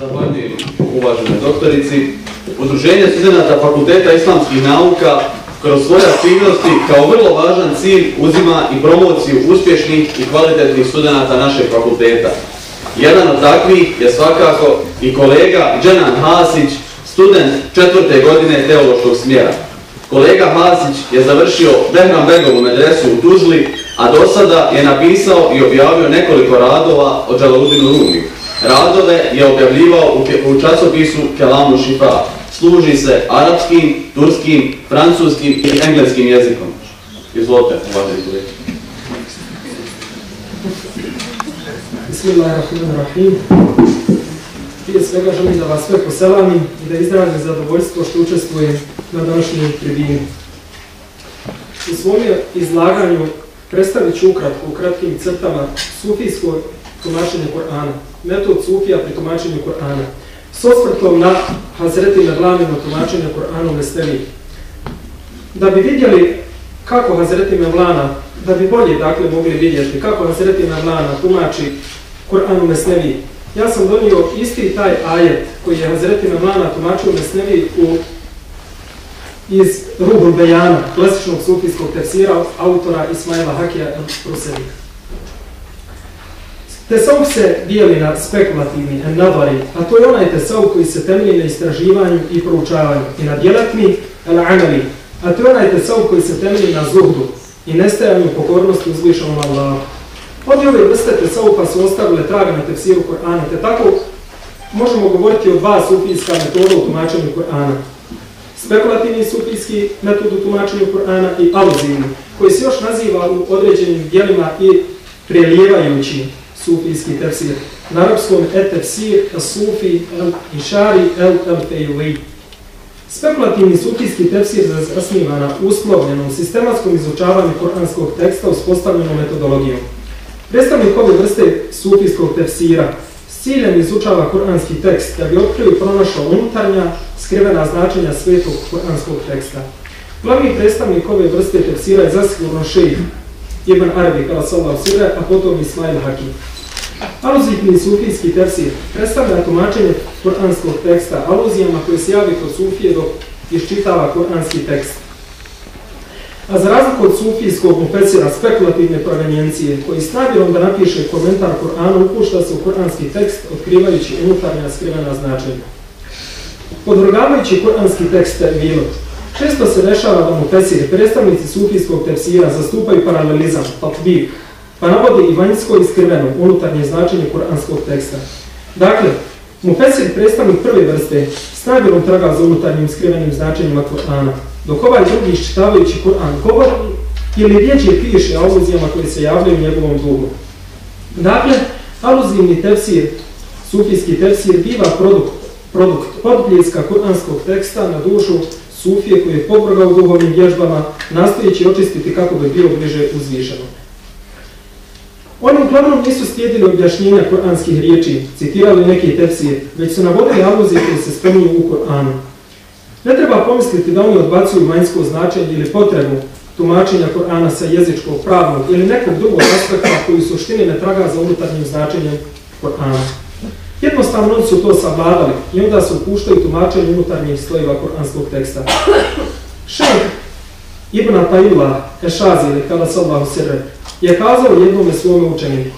Zahvaljujem uvaženoj doktorici. Udruženje studenata Fakulteta islamskih nauka kroz svoje aktivnosti kao vrlo važan cilj uzima i promociju uspješnih i kvalitetnih studenata našeg fakulteta. Jedan od takvih je svakako i kolega Dženan Hasić, student 4. godine teološkog smjera. Kolega Hasić je završio Behrambegovu medresu u Tuzli, a do sada je napisao i objavio nekoliko radova o Dželaludinu Rumiju. Radove je objavljivao u časopisu Kelamu Šifa. Služi se arapskim, turskim, francuskim i engleskim jezikom. Izvolite, uvaženi kolega. Bismillahirrahmanirrahim. Prije svega želim da vas sve poselamim i da izrazim zadovoljstvo što učestvujem na današnjoj tribini. U svom izlaganju predstavit ću ukratko, u kratkim crtama, sufijsko tumačenje Kur'ana, metod sufija pri tumačenju Kur'ana, s osvrtom na Hazreti Mevlanino tumačenje Kur'ana u Mesneviji. Da bi vidjeli kako Hazreti Mevlana, da bi bolje dakle mogli vidjeti kako Hazreti Mevlana tumači Kur'an u Mesneviji, ja sam donio isti taj ajet koji je Hazreti Mevlana tumačio u Mesneviji iz Rubru Beyana, klasičnog sufijskog tefsira autora Ismaela Hakea Prusevih. Tesavuk se dijeli na spekulativni nadvari, a to je onaj tesavuk koji se temelji na istraživanju i proučavanju, i na djelatni al-amali, a to je onaj tesavuk koji se temelji na zuhdu i nestajanju pokornosti uzvišenom Allahu. Ovdje ove vrste tesavuka su ostavile traga na tefsiru Kur'ana, te tako možemo govoriti o dva sufijska metoda u tumačenju Kur'ana. Spekulativni sufijski metod u tumačenju Kur'ana i aluzivni, koji se još naziva u određenim dijelima i prelijevajući sufijski tefsir. Na arapskom et-tefsir, as-sufi, el-išari, el-el-fejuli. Spekulativni sufijski tefsir zasniva na uslovljenom sistematskom izučavanju kur'anskog teksta uspostavljenom metodologijom. Predstavnik ove vrste sufijskog tefsira s ciljem izučava kur'anski tekst da bi otkrio i pronašao unutarnja, skrivena značenja svetog kur'anskog teksta. Glavni predstavnik ove vrste tefsira je zasigurno šejh Ibn Arabi, a potom Ismail Haki. Aluzivni sufijski tefsir predstavlja tumačenje kur'anskog teksta aluzijama koje se javi kod sufije dok iščitava kur'anski tekst. A za razliku od sufijskog mufesira spekulativne provenjencije, koji s namjerom da napiše komentar Kur'ana upušta se u kur'anski tekst, otkrivajući unutarnja skrivena značenja. Podvrgavajući kur'anski tekst terminom, često se dešava da mufesiri, predstavnici sufijskog tefsira, zastupaju paralelizam, tatbik, pa navode i vanjsko i skriveno unutarnje značenje kur'anskog teksta. Dakle, mufesir, predstavnik prve vrste, s namjerom traga za unutarnjim skrivenim značenjima Kur'ana, dok ovaj drugi iščitavajući Kur'an govori ili riječi piše aluzijama koje se javljaju u njegovom duhu. Dakle, aluzivni tefsir, sufijski tefsir, biva produkt odbljeska kur'anskog teksta na dušu sufije koji je pobrgao duhovnim vježbama, nastojeći očistiti kako bi bio bliže uzvišeno. Oni uglavnom nisu slijedili objašnjenja kur'anskih riječi, citirali neki tefsir, već su navodili aluzije koje se spominju u Kur'anu. Ne treba pomisliti da oni odbacuju vanjsko značenje ili potrebu tumačenja Kur'ana sa jezičkog, pravnog ili nekog drugog aspekta koji u suštini ne traga za unutarnjim značenjem Kur'ana. Jednostavno oni su to savladali i onda se upuštaju tumačenje unutarnjih slojeva kur'anskog teksta. Šejh Ibn Ataillah Ešazili je kazao jednome svome učeniku: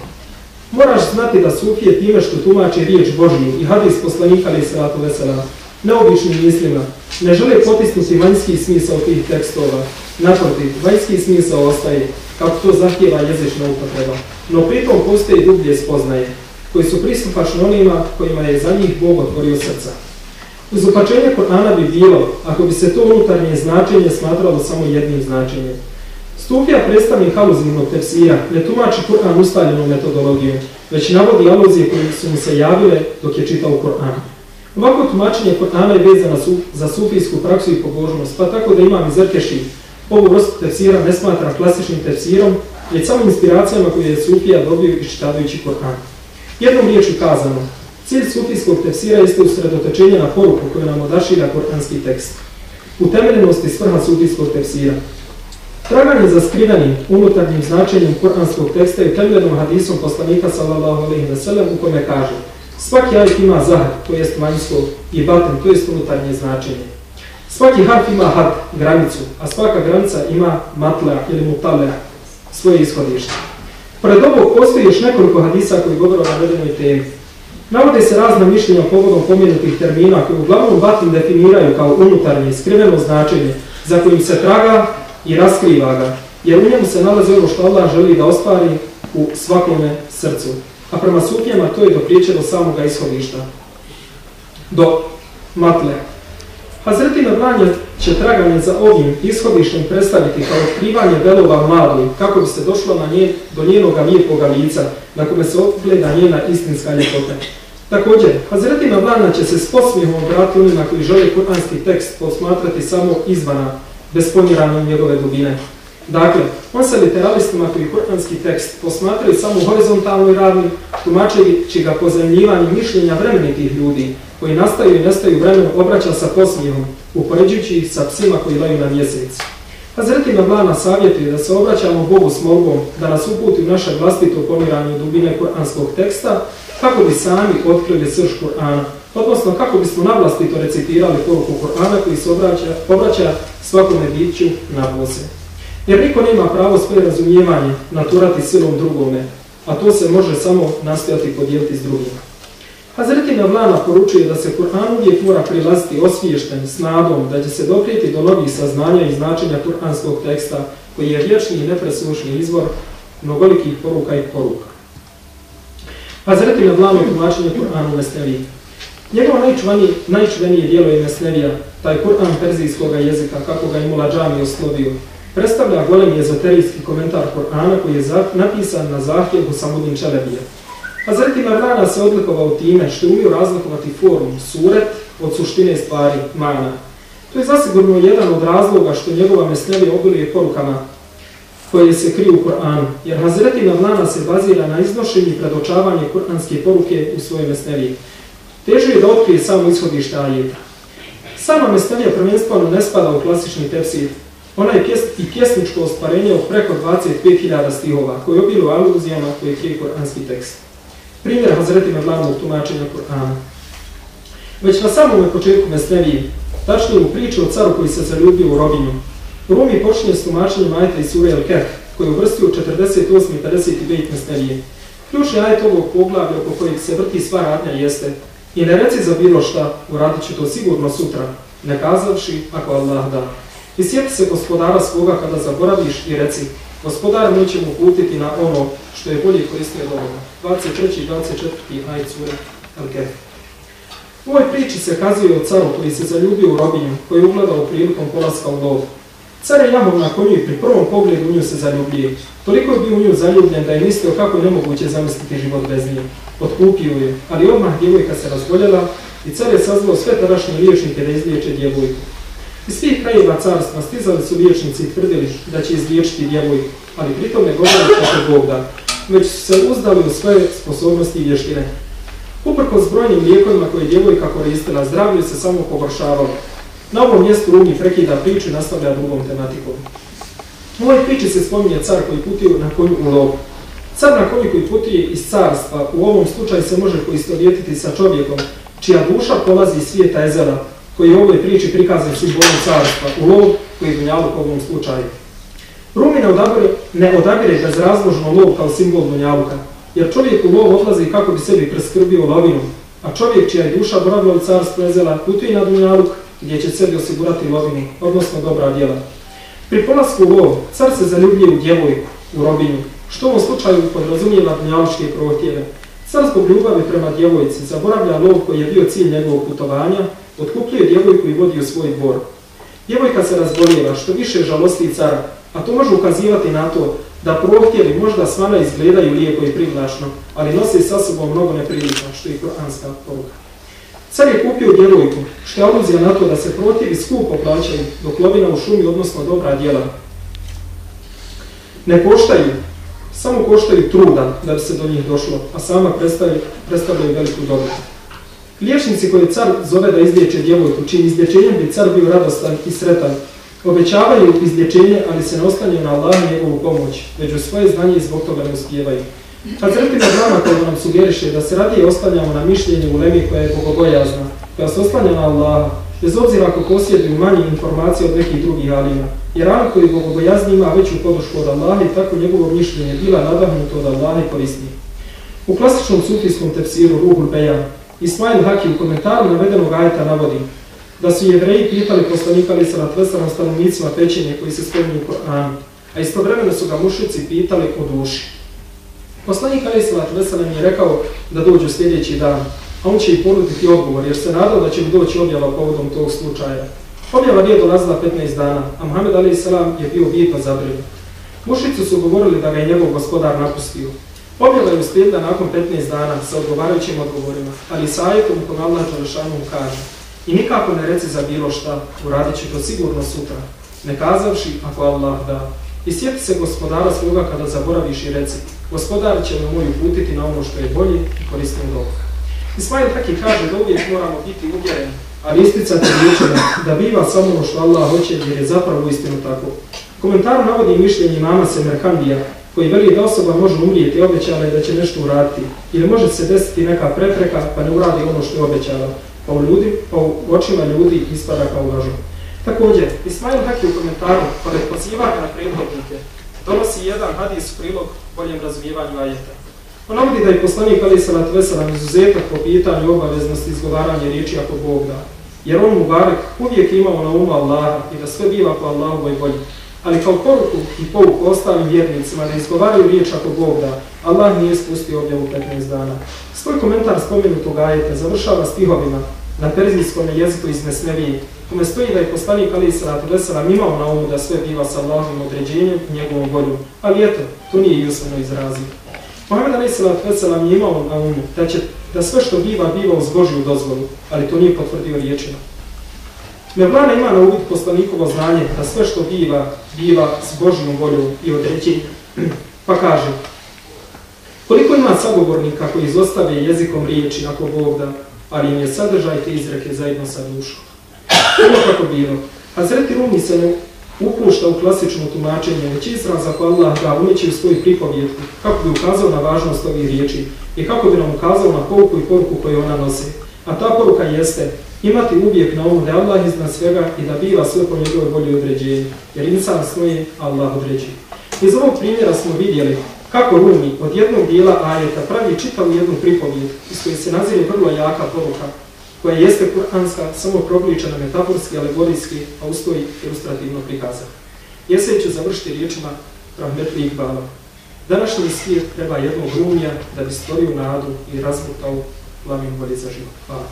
moraš znati da sufije time što tumači riječ Božju i hadis poslanika alejhi selatu vesselam neobičnim mislima, ne žele potisnuti vanjski smisao tih tekstova. Naprotiv, vanjski smisao ostaje, kako to zahtjeva jezična upotreba. No pritom postoje dublje spoznaje, koji su pristupačni onima kojima je za njih Bog otvorio srca. Izupačenje Kur'ana bi bilo, ako bi se to unutarnje značenje smatralo samo jednim značenjem. Sufija, predstavnik aluzivnog tefsira, ne tumači Kur'an ustaljenom metodologijom, već navodi aluzije koje su mu se javile dok je čitao Kur'an. Ovako tumačenje Kur'ana je vezano za sufijsku praksu i pobožnost, pa tako da Imam Zerkeši ovu vrstu tefsira ne smatra klasičnim tefsirom, već samo inspiracijama koje je sufija dobio iščitavajući Kur'an. Jednom riječu kazano, cilj sufijskog tefsira jeste usredotočenje na poruku koju nam odašilja kur'anski tekst. Utemeljenost i svrha sufijskog tefsira. Traganje za skrivenim unutarnjim značenjem kur'anskog teksta je utemeljenom hadisom poslanika sallallahu alejhi ve sellem u kome kaže: Svaki alif ima zahar, to jest vanjsko, i batin, to jest unutarnje značenje. Svaki harf ima had, granicu, a svaka granica ima matlea ili mutalea, svoje ishodište. Pred ovog postoji još nekoliko hadisa koji govore o navedenoj temi. Navode se razna mišljenja povodom pomenutih termina koje uglavnom batin definiraju kao unutarnje i skriveno značenje za kojim se traga i raskriva ga, jer u njemu se nalazi ono što Allah želi da ostvari u svakome srcu. A prema sufijama to je dopriče do samoga ishodišta, do matle. Hazreti Mevlana će traganje za ovim ishodištom predstaviti kao otkrivanje velova magli, kako bi se došlo do njenog lijepoga lica, na kome se ogleda njena istinska ljepota. Također, Hazreti Mevlana će se s podsmijehom obratiti onima koji žele kuranski tekst posmatrati samo izvana, bez pomiranja njegove dubine. Dakle, on se literalistima koji kuranski tekst posmatraju samo u horizontalnoj ravni, tumačeći ga pozajmljivanjem mišljenja vremenitih ljudi, koji nastaju i nestaju vremena obraća sa posmijehom, upoređujući ih sa psima koji laju na mjesec. Hazreti Mevlana savjetuje da se obraćamo Bogu s molbom, da nas uputi u naše vlastito pomiranje dubine kuranskog teksta, kako bi sami otkrili srž Kur'ana, odnosno kako bismo navlastito recitirali poruku Kur'ana koji se obraća svakome biću na posebno. Jer niko nema pravo svoje razumijevanje naturati silom drugome, a to se može samo nastojati podijeliti s drugima. Hazreti Mevlana poručuje da se Kur'an uvijek mora prilaziti osviješten, s nadom, da će se doprijeti do novih saznanja i značenja kur'anskog teksta, koji je vječni i nepresušni izvor mnogolikih poruka i poruka. Hazreti Mevlana je tumačenje Kur'ana u Mesneviji. Njegovo najčuvenije dijelo je Mesnevija, taj Kur'an perzijskog jezika, kako ga je Mula Džami oslovio, predstavlja golemi ezoterijski komentar Kur'ana koji je napisan na zahtjev Husamudin Čelebija. Hazreti Mevlana se odlikovao time što je umio razlikovati formu, suret, od suštine stvari, mana. To je zasigurno jedan od razloga što njegova Mesnevija obiluje porukama koje se kriju u Kur'anu, jer Hazreti Mevlana se bazira na iznošenju i predočavanju kur'anske poruke u svojoj Mesneviji. Težio je da otkrije samo ishodište ajeta. Sama Mesnevija prvenstveno ne spada u klasični tefsir. Ona je i pjesničko ostvarenje od preko 25.000 stihova, koji obiluju aluzijama koje krije kuranski tekst. Primjer Hazreti Mevlanovog tumačenja Kur'ana. Već na samom početku Mesnevije, tačno je u priči o caru koji se zaljubio u robinju. Rumi počinje s tumačenjem ajeta iz sure El-Kehf, koji je uvrstio u 48. i 50. bejt Mesnevije. Ključni ajet ovog poglavlja oko kojeg se vrti sva radnja jeste: i ne reci za bilo šta, uradit ću to sigurno sutra, ne kazavši ako Allah da. I sjeti se gospodara svoga kada zaboraviš i reci: gospodar mi će mu uputiti na ono što je bolje koristio od ovoga. 23. i 24. ajet sure El-Kehf. U ovoj priči se kazuje o caru koji se zaljubio u robinju, koji je ugledao prilikom polaska u lov. Car je jahao na konju i pri prvom pogledu u nju se zaljubio. Toliko je bio u nju zaljubljen da je mislio kako je nemoguće zamisliti život bez nje. Otkupio je, ali odmah djevojka se razboljela i car je sazvao sve tadašnje liječnike da izliječe djevojku. Iz svih krajeva carstva stizali su liječnici i tvrdili da će izliječiti djevojku, ali pritom ne govorili kako Bog da, već su se uzdali u svoje sposobnosti i vještine. Uprkos brojnim lijekovima koje je djevojka koristila, zdravlje se samo pogoršavalo. Na ovom mjestu Rumi prekida priču i nastavlja drugom tematikom. U ovoj priči se spominje car koji putuje na konju u lov. Car na konju koji putuje iz carstva u ovom slučaju se može poistovjetiti sa čovjekom čija duša polazi iz svijeta ezera, koji je u ovoj priči prikazan simbolom carstva, u lov koji je dunjaluk u ovom slučaju. Rumi ne odabire bezrazložno lov kao simbol dunjaluka, jer čovjek u lov odlazi kako bi sebi preskrbio lovinu, a čovjek čija je duša boravila u carstvu ezera putuje na dunjaluk gdje će sebi osigurati lovinu, odnosno dobra djela. Pri polasku u lov, car se zaljubljuje u djevojku, u robinju, što u ovom slučaju podrazumijeva dunjalučke prohtjeve. Car zbog ljubavi prema djevojci zaboravlja lov koji je bio cilj njegovog putovanja, otkupljuje djevojku i vodi u svoj dvor. Djevojka se razboljeva, što više žalosti cara, a to može ukazivati na to da prohtjevi možda svana izgledaju lijepo i privlačno, ali nose sa sobom mnogo neprilika, što je kuranska poruka. Car je kupio djevojku, što je aluzija na to da se prohtjevi skupo plaćaju, dok lovina u šumi, odnosno dobra djela, ne koštaju, samo koštaju truda da bi se do njih došlo, a sama predstavljaju veliku dobru. Liječnici koje car zove da izliječe djevojku, čijim izlječenjem bi car bio radostan i sretan, obećavaju izlječenje, ali se ne oslanjaju na Allah i njegovu pomoć, već u svoje znanje i zbog toga ne uspijevaju. Hazreti Mevlana koga nam sugeriše da se radije ostavljamo na mišljenju uleme koja je bogobojazna, koja se oslanja na Allaha, bez obzira ako posjeduju manje informacije od nekih drugih alima. Jer on koji bogobojazni ima veću podršku od Allaha i tako njegovo mišljenje bila nadahnuto od Allaha i korisni. U klasičnom sufijskom tefsiru Ruhul Beyan, Ismael Haki u komentaru navedenog ajeta navodi da su Jevreji pitali poslanika s.a.v. stanovnicima pećine koji se spominju u Koranu, a istovremeno su ga mušrici pitali o duši. Poslanik s.a.v. nam je rekao da dođu sljedeći dan, a on će i ponuditi odgovor jer se nadao da će mi doći objava povodom tog slučaja. Objava nije dolazila 15 dana, a Muhammed a.s. je bio bitno zabrinut. Mušrici su govorili da ga je njegov gospodar napustio. Objava je uslijedila nakon 15 dana sa odgovarajućim odgovorima, ali sa ajetom u kome Allah Đelešanuhu kaže: i nikako ne reci za bilo šta, uradit ću to sigurno sutra, ne kazavši ako Allah da. I sjeti se gospodara svoga kada zaboraviš i reci: gospodar će me moj uputiti na ono što je bolje i koristim dobro. Ismail Haki kaže da uvijek moramo biti uvjereni, ali isticati ljudima da biva samo ono što Allah hoće jer je zapravo istinu tako. Komentar navodi mišljenje imama Semerkandija koji veli da osoba može umrijeti i obećala je da će nešto uraditi, ili može se desiti neka prepreka pa ne uradi ono što je obećala, pa u očima ljudi ispada kao lažov. Također, Ismail Haki u komentaru, pored pozivanja na prethodnike, donosi jedan hadis u prilog boljem razumijevanju ajeta. On navodi da je poslanik s.a.v. izuzetak po pitanju obaveznosti izgovaranja riječi ako Bog da, jer on Mubarek uvijek imao na umu Allaha i da sve biva po Allahovoj volji, ali kao poruku i pouku ostalim vjernicima da izgovaraju riječ ako Bog da, Allah nije spustio objavu 15 dana. Svoj komentar spomenutog ajeta završava stihovima na perzijskom jeziku iz Mesnevije, kome stoji da je poslanik s.a.v. imao na umu da sve biva sa Allahovim određenjem i njegovom voljom, ali eto, to nije i usmeno izrazio. Muhammed a.s. je imao na umu da sve što biva, biva uz Božju dozvolu, ali to nije potvrdio riječima. Mevlana ima na uvid poslanikovo znanje da sve što biva, biva s Božjom voljom i određenjem. Pa kaže: koliko ima sagovornika koji izostave jezikom riječi ako Bog da, ali im je sadržaj te izreke zajedno sa dušom. Bilo kako bilo, Hazreti Rumi se ne upušta u klasično tumačenje, već izraz ako Allah da uneće u svoju pripovjetku, kako bi ukazao na važnost ovih riječi i kako bi nam ukazao na pouku i poruku koju ona nosi. A ta poruka jeste imati uvijek na umu da je Allah iznad svega i da biva sve po njegovoj volji određenju, jer insan svoje Allah određuje. Iz ovog primjera smo vidjeli kako Rumi od jednog dijela ajeta pravi čitavu jednu pripovjetku iz koje se nazire vrlo jaka poruka, koja jeste kuranska, samo propričana metaforski, alegorijski, a ustoji ilustrativno prikazana. Esej ću završiti riječima rahmetli Iqbala: današnji svijet treba jednog Rumija da bi stvorio nadu i razbutao plamen volje za život. Hvala.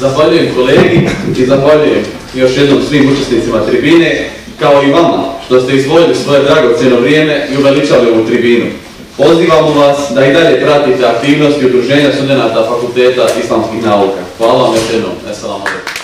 Zahvaljujem kolegi i zahvaljujem još jednom svim učesnicima tribine, kao i vama što ste izdvojili svoje dragocjeno vrijeme i uveličali ovu tribinu. Pozivamo vas da i dalje pratite aktivnosti Udruženja studenata Fakulteta islamskih nauka. Hvala vam još jednom. Eselamu alejkum.